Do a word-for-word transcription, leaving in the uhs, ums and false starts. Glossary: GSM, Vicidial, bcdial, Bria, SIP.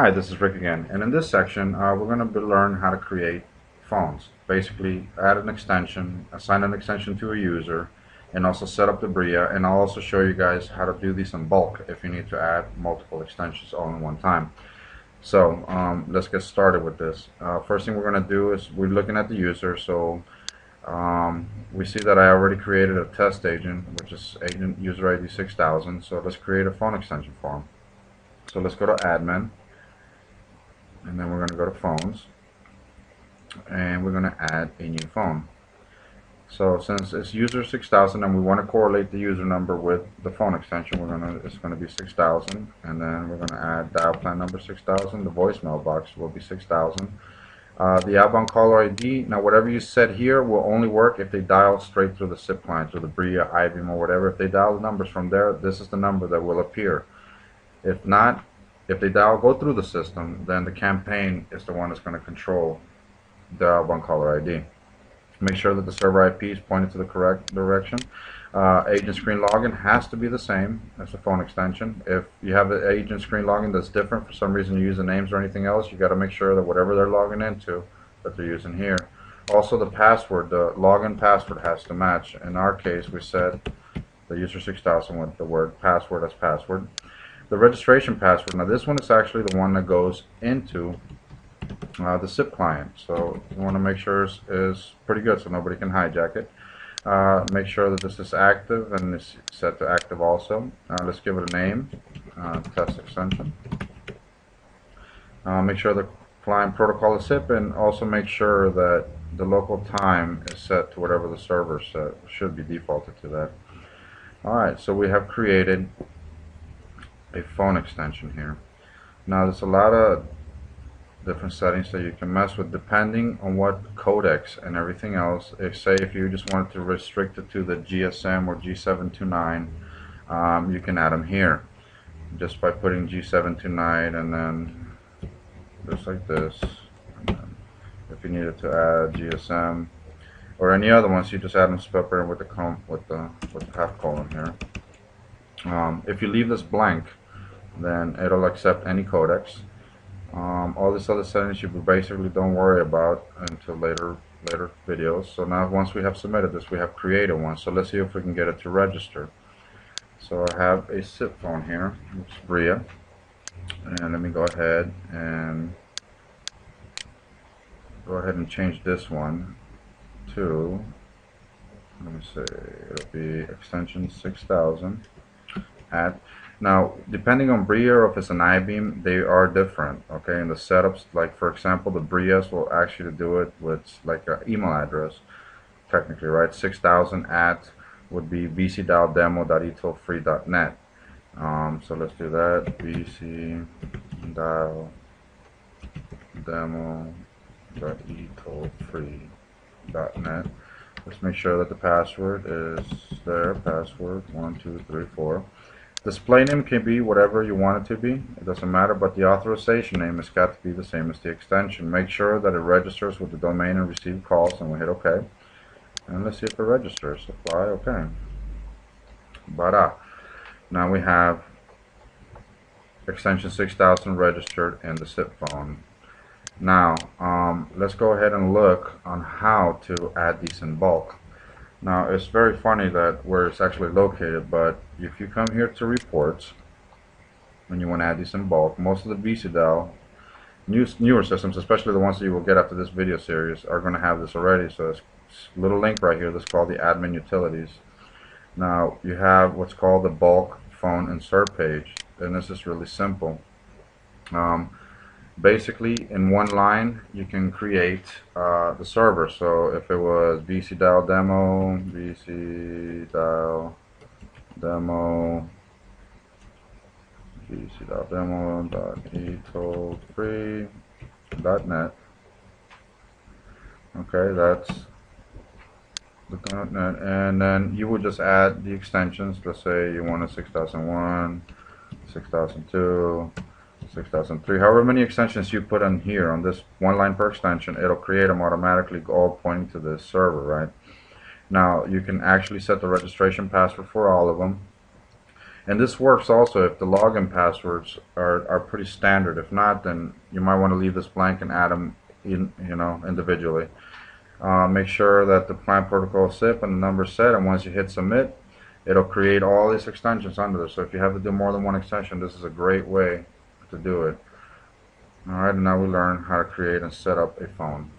Hi, this is Rick again, and in this section uh, we're going to learn how to create phones. Basically, add an extension, assign an extension to a user, and also set up the Bria, and I'll also show you guys how to do these in bulk if you need to add multiple extensions all in one time. So um, let's get started with this. Uh, first thing we're going to do is we're looking at the user, so um, we see that I already created a test agent, which is agent user I D six thousand, so let's create a phone extension for him. So let's go to admin, and then we're going to go to phones, and we're going to add a new phone. So since it's user six thousand and we want to correlate the user number with the phone extension, we're going to it's going to be six thousand, and then we're going to add dial plan number six thousand, the voicemail box will be six thousand, uh, the outbound caller I D. Now whatever you said here will only work if they dial straight through the S I P client, through the Bria, I B M, or whatever. If they dial the numbers from there, this is the number that will appear. If not, if they dial go through the system, then the campaign is the one that's going to control the outbound caller I D. Make sure that the server I P is pointed to the correct direction. Uh, agent screen login has to be the same as the phone extension. If you have an agent screen login that's different, for some reason you use the names or anything else, you got to make sure that whatever they're logging into that they're using here. Also the password, the login password has to match. In our case, we set the user six thousand with the word password as password. The registration password, now this one is actually the one that goes into uh, the S I P client, so you want to make sure it's, is pretty good so nobody can hijack it. Uh, make sure that this is active and it's set to active also. Uh, let's give it a name, uh, test extension. Uh, make sure the client protocol is S I P, and also make sure that the local time is set to whatever the server set, should be defaulted to that. Alright, so we have created a phone extension here. Now there's a lot of different settings that you can mess with depending on what codecs and everything else. If say if you just wanted to restrict it to the G S M or G seven twenty-nine, um, you can add them here just by putting G seven twenty-nine and then just like this. And then if you needed to add G S M or any other ones, you just add them separate with the com with the with the half colon here. Um, if you leave this blank, then it'll accept any codecs. Um, all these other settings you basically don't worry about until later later videos. So now once we have submitted this, we have created one. So let's see if we can get it to register. So I have a S I P phone here, it's Bria, and let me go ahead and go ahead and change this one to, let me see, it'll be extension six thousand. At. Now, depending on Bria or if it's an I beam, they are different, okay, and the setups, like for example, the Brias will actually do it with like an email address, technically, right? six thousand at would be b c dial demo dot e tool free dot net. Um, so let's do that, b c dial demo dot e tool free dot net. Let's make sure that the password is there, password one two three four. Display name can be whatever you want it to be, it doesn't matter, but the authorization name has got to be the same as the extension. Make sure that it registers with the domain and receive calls, and we hit OK. And let's see if it registers. Apply, OK. Bara. Now we have extension six thousand registered in the S I P phone. Now, um, let's go ahead and look on how to add these in bulk. Now it's very funny that where it's actually located, but if you come here to reports and you want to add these in bulk, most of the Vicidial new, newer systems, especially the ones that you will get after this video series, are going to have this already. So this little link right here that's called the admin utilities. Now you have what's called the bulk phone insert page, and this is really simple. Um, Basically, in one line, you can create uh, the server. So if it was bcdial demo, bcdial demo, bcdial demo dot e tool free dot net. Okay, that's the .net, and then you would just add the extensions. Let's say you want a six thousand one, six thousand two. six thousand three, however many extensions you put in here on this one line per extension, it'll create them automatically, all pointing to this server, right? Now you can actually set the registration password for all of them, And this works also if the login passwords are, are pretty standard. If not, then you might want to leave this blank and add them in, you know, individually. Uh, make sure that the plan protocol S I P and the number is set, and once you hit submit, it'll create all these extensions under this. So if you have to do more than one extension, this is a great way to do it. Alright, now we learn how to create and set up a phone.